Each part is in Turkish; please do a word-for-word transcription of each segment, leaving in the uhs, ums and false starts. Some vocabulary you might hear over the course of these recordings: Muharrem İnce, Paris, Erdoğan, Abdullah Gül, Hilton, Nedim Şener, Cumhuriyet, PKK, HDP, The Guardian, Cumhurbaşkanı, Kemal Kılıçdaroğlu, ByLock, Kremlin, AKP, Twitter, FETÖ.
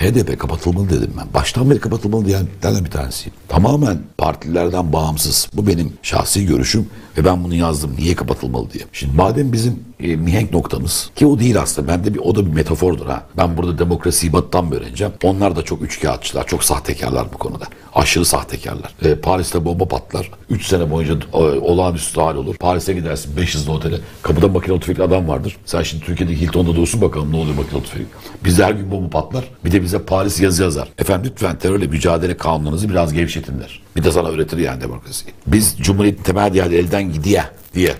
H D P kapatılmalı dedim ben. Baştan beri kapatılmalı diyenlerden bir tanesiyim. Tamamen partilerden bağımsız. Bu benim şahsi görüşüm ve ben bunu yazdım. Niye kapatılmalı diye. Şimdi madem bizim e, mihenk noktamız ki o değil aslında. Ben de bir, o da bir metafordur ha. Ben burada demokrasiyi batıdan mı öğreneceğim? Onlar da çok üçkağıtçılar, çok sahtekarlar bu konuda. Aşırı sahtekarlar. E, Paris'te bomba patlar. üç sene boyunca e, olağanüstü hal olur. Paris'e gidersin beş yıldızlı otele. Kapıda makinalı tüfekli adam vardır. Sen şimdi Türkiye'deki Hilton'da dursun bakalım ne oluyor makinalı tüfekli. Bizde her gün bomba patlar. Bir de bize Paris yazı yazar. Efendim lütfen terörle mücadele kanunlarınızı biraz gevşetin der. Bir de sana öğretir yani demokrasiyi. Biz Cumhuriyet'in temel değerleri elden gidiyor diye,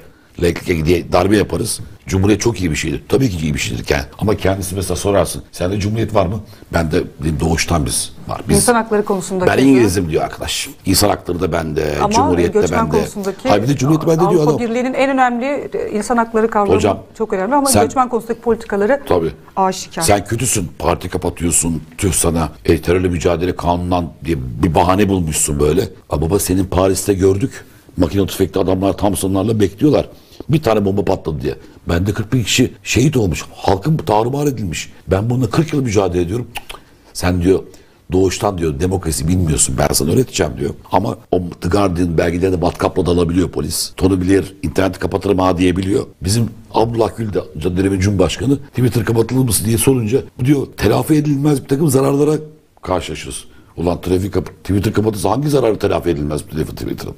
diye darbe yaparız. Cumhuriyet çok iyi bir şeydir. Tabii ki iyi bir şeydir. Yani. Ama kendisi mesela sorarsın. Sende Cumhuriyet var mı? Ben de doğuştan biz var. Biz, İnsan hakları konusunda. Ben İngilizim diyor arkadaş. İnsan hakları da bende. Ama Cumhuriyet de bende. Hayır bir de Cumhuriyet bende diyor adam. Avrupa Birliği'nin en önemli insan hakları kavramı hocam, çok önemli ama sen, göçmen konusundaki politikaları tabii, aşikar. Sen kötüsün. Parti kapatıyorsun. Tüh sana. E, terörle mücadele kanunundan diye bir bahane bulmuşsun böyle. A baba senin Paris'te gördük. Makinalı tüfekli adamlar Thompson'larla bekliyorlar. Bir tane bomba patladı diye. Bende kırk bin kişi şehit olmuş. Halkım tarumar edilmiş. Ben bununla kırk yıl mücadele ediyorum. Sen diyor doğuştan diyor demokrasi bilmiyorsun. Ben sana öğreteceğim diyor. Ama o The Guardian belgelerinde matkapla dalabiliyor polis. Tonu bilir. İnterneti kapatırım ha diyebiliyor. Bizim Abdullah Gül de dönemin Cumhurbaşkanı Twitter kapatılır mısın diye sorunca diyor telafi edilmez bir takım zararlara karşılaşıyoruz. Ulan trafik kapı, Twitter kapatırsa hangi zararı telafi edilmez Twitter'ın?